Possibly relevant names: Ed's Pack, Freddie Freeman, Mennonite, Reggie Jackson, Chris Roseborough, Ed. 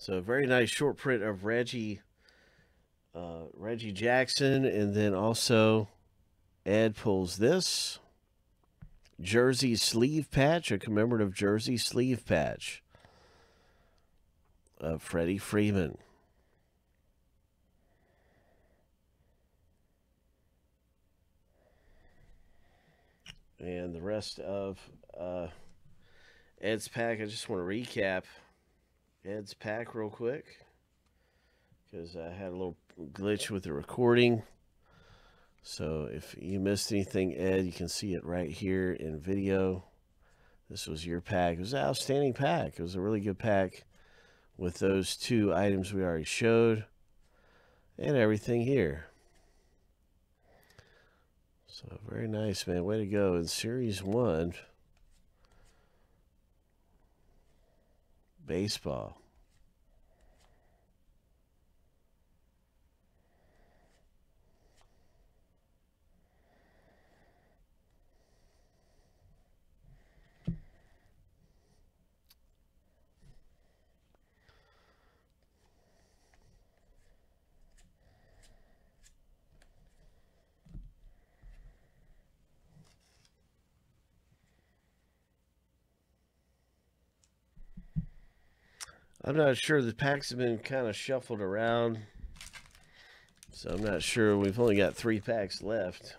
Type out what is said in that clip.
So very nice short print of Reggie Jackson, and then also Ed pulls this jersey sleeve patch, a commemorative jersey sleeve patch of Freddie Freeman. And the rest of Ed's pack, I just want to recap Ed's pack real quick because I had a little glitch with the recording. So if you missed anything, Ed, you can see it right here in video. This was your pack. It was an outstanding pack. It was a really good pack with those two items we already showed and everything here. So very nice, man. Way to go in Series 1 baseball. I'm not sure. The packs have been kind of shuffled around, so I'm not sure. We've only got 3 packs left.